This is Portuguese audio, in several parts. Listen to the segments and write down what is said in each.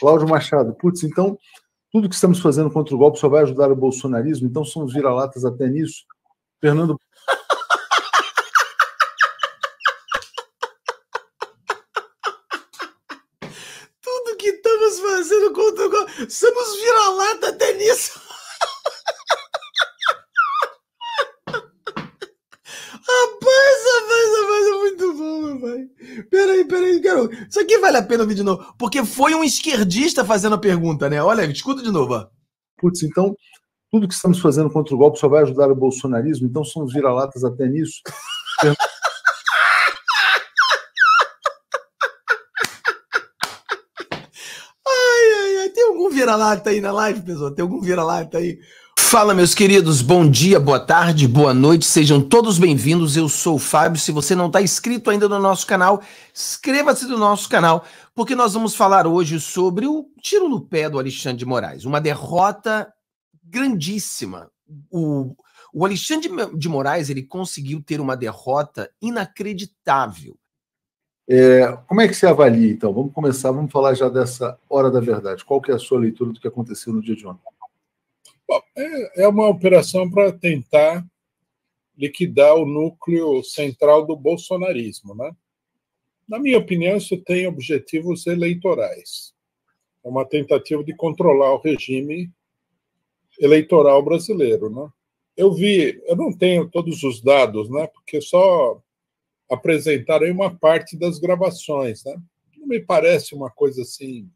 Cláudio Machado, putz, então tudo que estamos fazendo contra o golpe só vai ajudar o bolsonarismo, então são os vira-latas até nisso. Fernando... Tudo que estamos fazendo contra o golpe, somos vira-lata até nisso. Peraí, garoto. Isso aqui vale a pena ouvir de novo. Porque foi um esquerdista fazendo a pergunta, né? Olha, escuta de novo. Putz, então, tudo que estamos fazendo contra o golpe só vai ajudar o bolsonarismo, então são os vira-latas até nisso. Ai, tem algum vira-lata aí na live, pessoal? Tem algum vira-lata aí? Fala, meus queridos, bom dia, boa tarde, boa noite, sejam todos bem-vindos, eu sou o Fábio. Se você não está inscrito ainda no nosso canal, inscreva-se no nosso canal, porque nós vamos falar hoje sobre o tiro no pé do Alexandre de Moraes, uma derrota grandíssima. O Alexandre de Moraes, ele conseguiu ter uma derrota inacreditável. Como é que você avalia, então? Vamos começar, vamos falar já dessa hora da verdade. Qual que é a sua leitura do que aconteceu no dia de ontem? É uma operação para tentar liquidar o núcleo central do bolsonarismo, né? Na minha opinião, isso tem objetivos eleitorais. É uma tentativa de controlar o regime eleitoral brasileiro, né? Eu não tenho todos os dados, né? Porque só apresentaram uma parte das gravações, né? Não me parece uma coisa assim...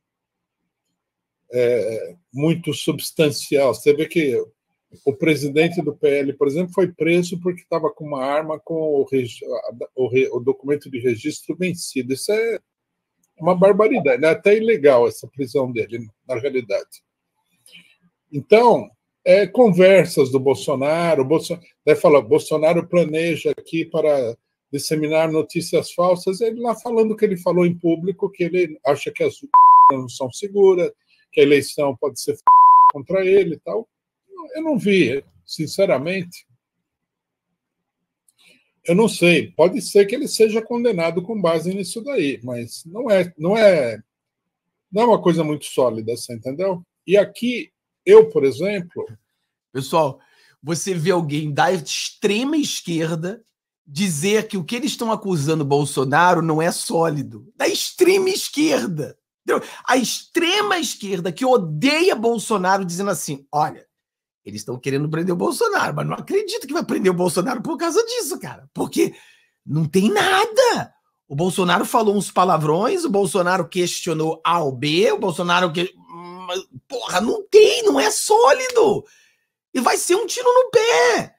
muito substancial. Você vê que o presidente do PL, por exemplo, foi preso porque estava com uma arma com o documento de registro vencido. Isso é uma barbaridade, é até ilegal essa prisão dele, na realidade. Então, conversas do Bolsonaro, daí fala, Bolsonaro planeja aqui para disseminar notícias falsas, ele lá falando que ele falou em público, que ele acha que as não são seguras, que a eleição pode ser contra ele e tal. Eu não vi, sinceramente. Eu não sei, pode ser que ele seja condenado com base nisso daí, mas não é uma coisa muito sólida, você entendeu? E aqui, eu, por exemplo... Pessoal, você vê alguém da extrema esquerda dizer que o que eles estão acusando Bolsonaro não é sólido. Da extrema esquerda! A extrema esquerda que odeia Bolsonaro dizendo assim, olha, eles estão querendo prender o Bolsonaro, mas não acredito que vai prender o Bolsonaro por causa disso, cara, porque não tem nada. O Bolsonaro falou uns palavrões, o Bolsonaro questionou A ou B, o Bolsonaro... Porra, não é sólido. E vai ser um tiro no pé.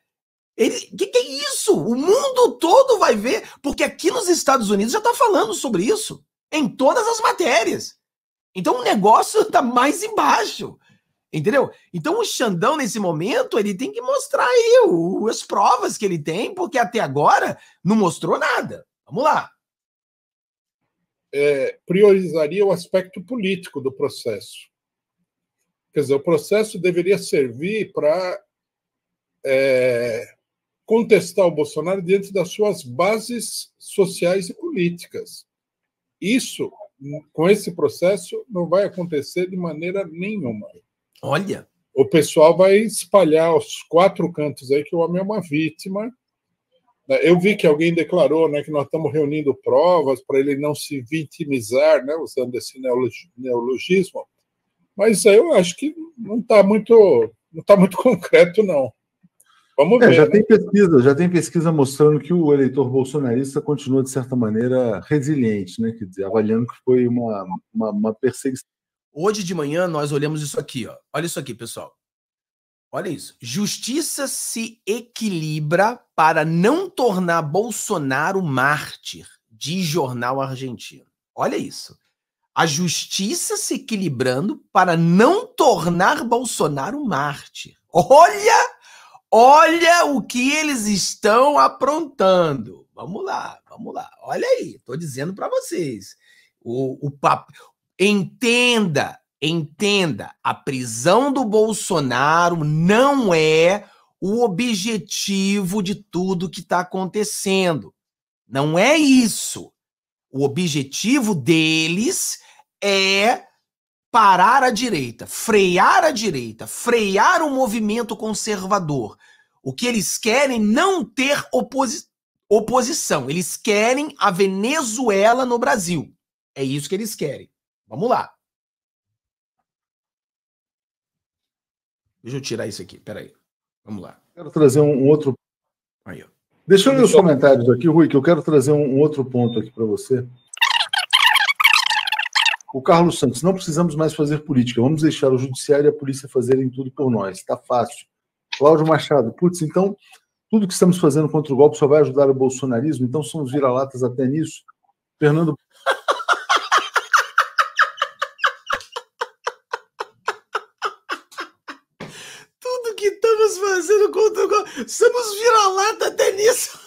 Que é isso? O mundo todo vai ver, porque aqui nos Estados Unidos já está falando sobre isso. Em todas as matérias. Então o negócio está mais embaixo. Entendeu? Então o Xandão, nesse momento, ele tem que mostrar aí as provas que ele tem, porque até agora não mostrou nada. Vamos lá. Priorizaria o aspecto político do processo. Quer dizer, o processo deveria servir para contestar o Bolsonaro diante das suas bases sociais e políticas. Isso, com esse processo, não vai acontecer de maneira nenhuma. Olha! O pessoal vai espalhar aos quatro cantos aí que o homem é uma vítima. Eu vi que alguém declarou, né, que nós estamos reunindo provas para ele não se vitimizar, né, usando esse neologismo. Mas eu acho que não está muito concreto, não. Vamos ver, já, né? já tem pesquisa mostrando que o eleitor bolsonarista continua, de certa maneira, resiliente, né? Quer dizer, avaliando que foi uma perseguição. Hoje de manhã nós olhamos isso aqui, ó. Olha isso aqui, pessoal. Olha isso. Justiça se equilibra para não tornar Bolsonaro mártir, de jornal argentino. Olha isso. A justiça se equilibrando para não tornar Bolsonaro mártir. Olha! Olha o que eles estão aprontando. Vamos lá. Olha aí, estou dizendo para vocês. O papo. Entenda, a prisão do Bolsonaro não é o objetivo de tudo que está acontecendo. Não é isso. O objetivo deles é parar a direita, frear o movimento conservador. O que eles querem não ter oposição. Eles querem a Venezuela no Brasil. É isso que eles querem. Vamos lá. Deixa eu tirar isso aqui, peraí. Vamos lá. Quero trazer um outro... Aí, ó. Deixa eu ler os comentários aqui, Rui, que eu quero trazer um outro ponto aqui para você. O Carlos Santos, não precisamos mais fazer política, vamos deixar o judiciário e a polícia fazerem tudo por nós, está fácil. Cláudio Machado, putz, então tudo que estamos fazendo contra o golpe só vai ajudar o bolsonarismo, então são os vira-latas até nisso. Fernando... Tudo que estamos fazendo contra o golpe, somos vira-lata até nisso.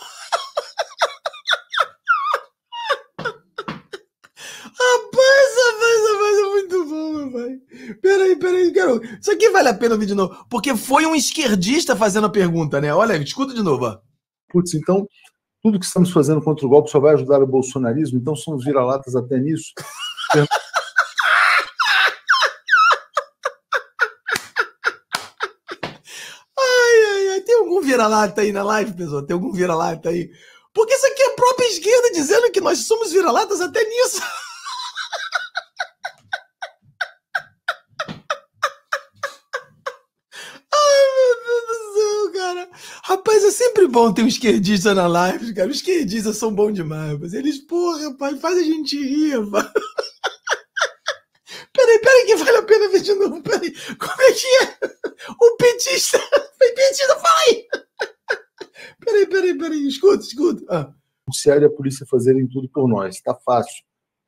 Peraí, garoto. Isso aqui vale a pena ouvir de novo, porque foi um esquerdista fazendo a pergunta, né? Olha, escuta de novo, ó. Putz, então, tudo que estamos fazendo contra o golpe só vai ajudar o bolsonarismo, então são os vira-latas até nisso. Ai, tem algum vira-lata aí na live, pessoal? Tem algum vira-lata aí? Porque isso aqui é a própria esquerda dizendo que nós somos vira-latas até nisso. Rapaz, é sempre bom ter um esquerdista na live, cara. Os esquerdistas são bons demais, mas eles, porra, rapaz, faz a gente rir, rapaz. Peraí, que vale a pena ver de novo, peraí. Como é que é? O petista. Fala aí. Peraí, escuta. Ah. O judiciário e a polícia fazerem tudo por nós, tá fácil.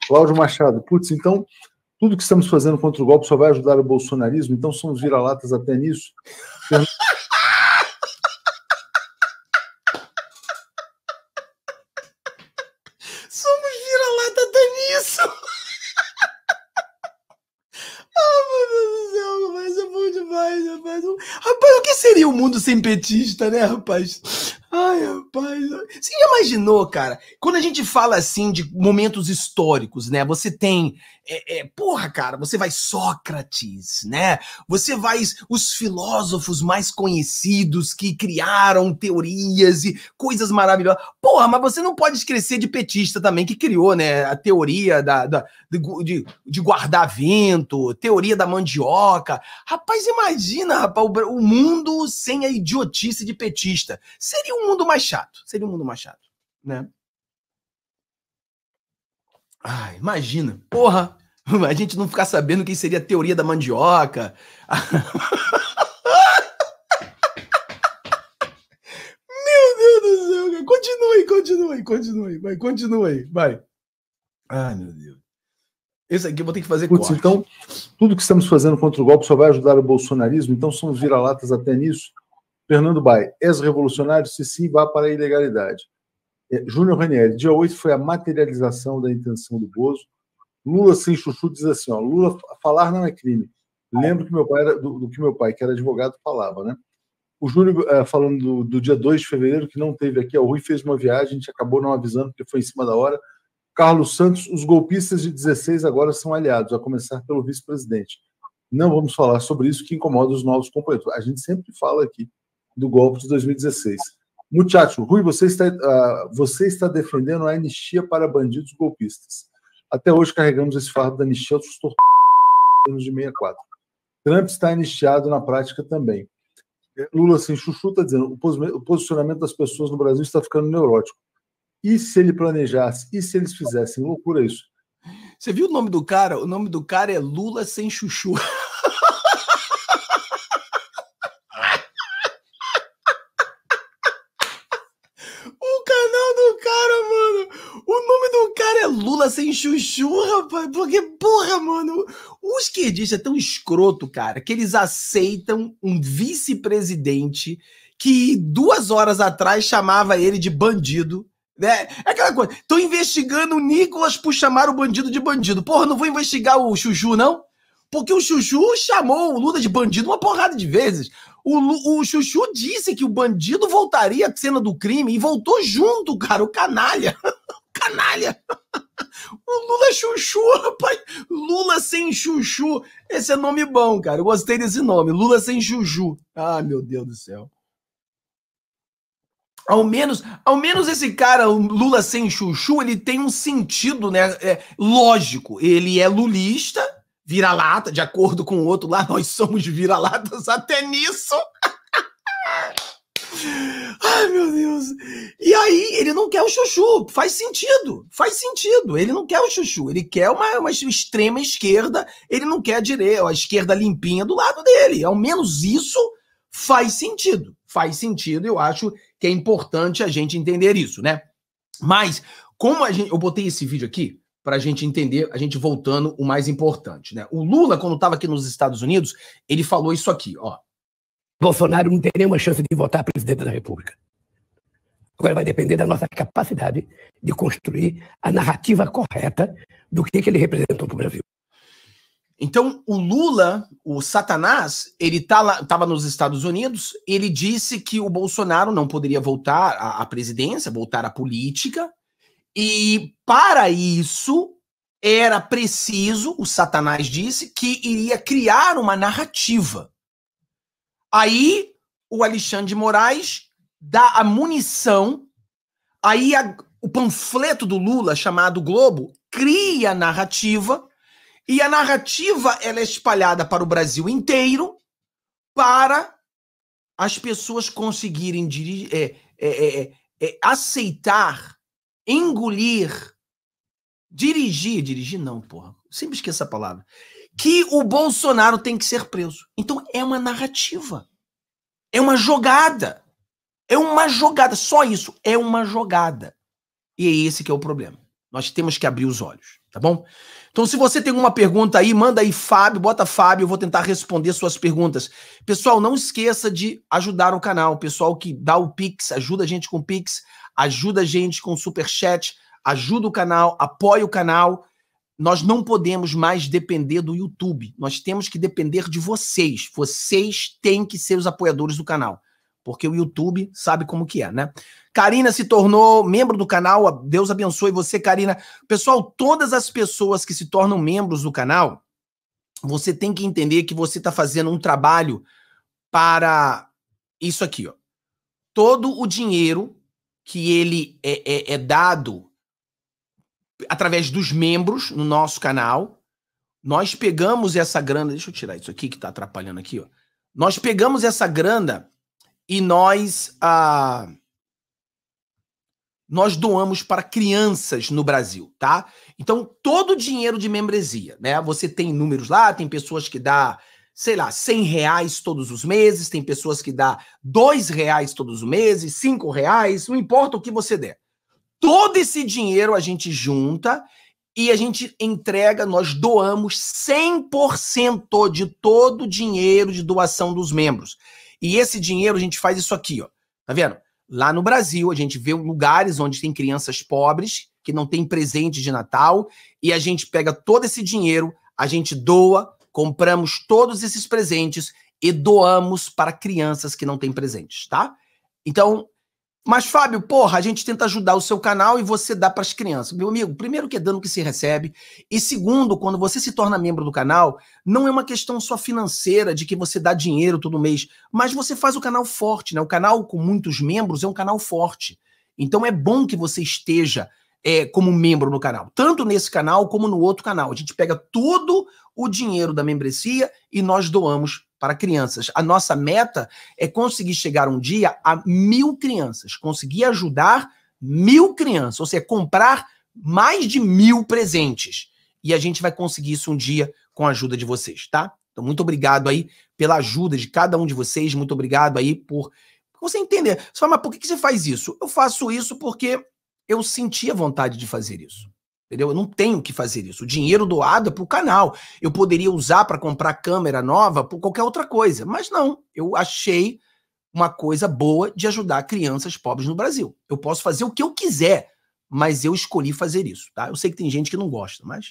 Cláudio Machado, putz, então, tudo que estamos fazendo contra o golpe só vai ajudar o bolsonarismo, então são os vira-latas até nisso. Seria o mundo sem petista, né, rapaz? Ai, rapaz. Você já imaginou, cara? Quando a gente fala assim de momentos históricos, né? Você tem... porra, cara, você vai Sócrates, né? Você vai os filósofos mais conhecidos que criaram teorias e coisas maravilhosas. Porra, mas você não pode esquecer de petista também, que criou, né? A teoria de guardar vento, teoria da mandioca. Rapaz, imagina, rapaz, o mundo sem a idiotice de petista. Seria um mundo mais chato, né? Ai, imagina, porra, a gente não ficar sabendo quem seria a teoria da mandioca. Meu Deus do céu, cara. Continue aí, vai. Ai, meu Deus. Esse aqui eu vou ter que fazer corte. Então, tudo que estamos fazendo contra o golpe só vai ajudar o bolsonarismo, então são os vira-latas até nisso. Fernando Bai, ex-revolucionário, se sim, vá para a ilegalidade. Júnior Raniel, dia 8 foi a materialização da intenção do Bozo. Lula sem chuchu diz assim, ó, Lula falar não é crime. Lembro que meu pai era, do que meu pai, que era advogado, falava, né? O Júnior falando do dia 2 de fevereiro, que não teve aqui, ó, o Rui fez uma viagem, a gente acabou não avisando porque foi em cima da hora. Carlos Santos, os golpistas de 16 agora são aliados, a começar pelo vice-presidente. Não vamos falar sobre isso que incomoda os novos companheiros. A gente sempre fala aqui do golpe de 2016. Muchacho, Rui, você está defendendo a anistia para bandidos golpistas. Até hoje carregamos esse fardo da anistia aos torturadores de 64. Trump está anistiado na prática também. Lula, assim, chuchu, está dizendo o posicionamento das pessoas no Brasil está ficando neurótico. E se ele planejasse? E se eles fizessem? Loucura isso. Você viu o nome do cara? O nome do cara é Lula sem chuchu. Lula sem chuchu, rapaz, porque, porra, mano, o esquerdista é tão escroto, cara, que eles aceitam um vice-presidente que 2 horas atrás chamava ele de bandido, né? É aquela coisa, tô investigando o Nicolas por chamar o bandido de bandido. Porra, não vou investigar o Chuchu, não? Porque o Chuchu chamou o Lula de bandido uma porrada de vezes. O Chuchu disse que o bandido voltaria à cena do crime e voltou junto, cara, o canalha. O Lula chuchu, rapaz. Lula sem chuchu. Esse é nome bom, cara. Eu gostei desse nome. Lula sem chuchu. Ah, meu Deus do céu. Ao menos esse cara, o Lula sem chuchu, ele tem um sentido, né? Lógico. Ele é lulista, vira-lata, de acordo com o outro lá. Nós somos vira-latas até nisso. Ai, meu Deus. E aí, ele não quer o chuchu. Faz sentido. Faz sentido. Ele não quer o chuchu. Ele quer uma extrema esquerda. Ele não quer a direita, a esquerda limpinha do lado dele. Ao menos isso faz sentido. Faz sentido. Eu acho que é importante a gente entender isso, né? Mas, como a gente... Eu botei esse vídeo aqui para a gente entender, a gente voltando o mais importante, né? O Lula, quando estava aqui nos Estados Unidos, ele falou isso aqui, ó. Bolsonaro não tem nenhuma chance de votar presidente da República. Agora vai depender da nossa capacidade de construir a narrativa correta do que ele representou para o Brasil. Então, o Lula, o Satanás, ele estava nos Estados Unidos, ele disse que o Bolsonaro não poderia voltar à presidência, voltar à política, e para isso era preciso, o Satanás disse, que iria criar uma narrativa. Aí o Alexandre de Moraes dá a munição, aí o panfleto do Lula, chamado Globo, cria a narrativa, e a narrativa ela é espalhada para o Brasil inteiro para as pessoas conseguirem aceitar, engolir, dirigir não, porra, sempre esqueço a palavra, que o Bolsonaro tem que ser preso. Então é uma narrativa. É uma jogada. É uma jogada. Só isso. É uma jogada. E é esse que é o problema. Nós temos que abrir os olhos, tá bom? Então se você tem alguma pergunta aí, manda aí Fábio, bota Fábio, eu vou tentar responder suas perguntas. Pessoal, não esqueça de ajudar o canal. Pessoal que dá o Pix, ajuda a gente com o Pix, ajuda a gente com o Superchat, ajuda o canal, apoia o canal. Nós não podemos mais depender do YouTube. Nós temos que depender de vocês. Vocês têm que ser os apoiadores do canal. Porque o YouTube sabe como que é, né? Karina se tornou membro do canal. Deus abençoe você, Karina. Pessoal, todas as pessoas que se tornam membros do canal, você tem que entender que você está fazendo um trabalho para isso aqui, ó. Todo o dinheiro que ele é dado através dos membros no nosso canal, nós pegamos essa grana... Deixa eu tirar isso aqui que tá atrapalhando aqui, ó. Nós pegamos essa grana e nós doamos para crianças no Brasil, tá? Então, todo o dinheiro de membresia, né? Você tem números lá, tem pessoas que dá, sei lá, R$100 todos os meses, tem pessoas que dá R$2 todos os meses, R$5, não importa o que você der. Todo esse dinheiro a gente junta e a gente entrega, nós doamos 100% de todo o dinheiro de doação dos membros. E esse dinheiro a gente faz isso aqui, ó. Tá vendo? Lá no Brasil a gente vê lugares onde tem crianças pobres que não tem presente de Natal e a gente pega todo esse dinheiro, a gente doa, compramos todos esses presentes e doamos para crianças que não têm presentes, tá? Então... Mas, Fábio, porra, a gente tenta ajudar o seu canal e você dá para as crianças. Meu amigo, primeiro que é dando que se recebe. E segundo, quando você se torna membro do canal, não é uma questão só financeira de que você dá dinheiro todo mês, mas você faz o canal forte, né? O canal com muitos membros é um canal forte. Então é bom que você esteja como membro no canal, tanto nesse canal como no outro canal. A gente pega todo o dinheiro da membresia e nós doamos para crianças. A nossa meta é conseguir chegar um dia a 1000 crianças, conseguir ajudar 1000 crianças, ou seja, comprar mais de 1000 presentes. E a gente vai conseguir isso um dia com a ajuda de vocês, tá? Então, muito obrigado aí pela ajuda de cada um de vocês, muito obrigado aí por você entender. Você fala, mas por que você faz isso? Eu faço isso porque eu sentia vontade de fazer isso. Entendeu? Eu não tenho que fazer isso. O dinheiro doado é pro canal. Eu poderia usar para comprar câmera nova, por qualquer outra coisa. Mas não. Eu achei uma coisa boa de ajudar crianças pobres no Brasil. Eu posso fazer o que eu quiser, mas eu escolhi fazer isso, tá? Eu sei que tem gente que não gosta, mas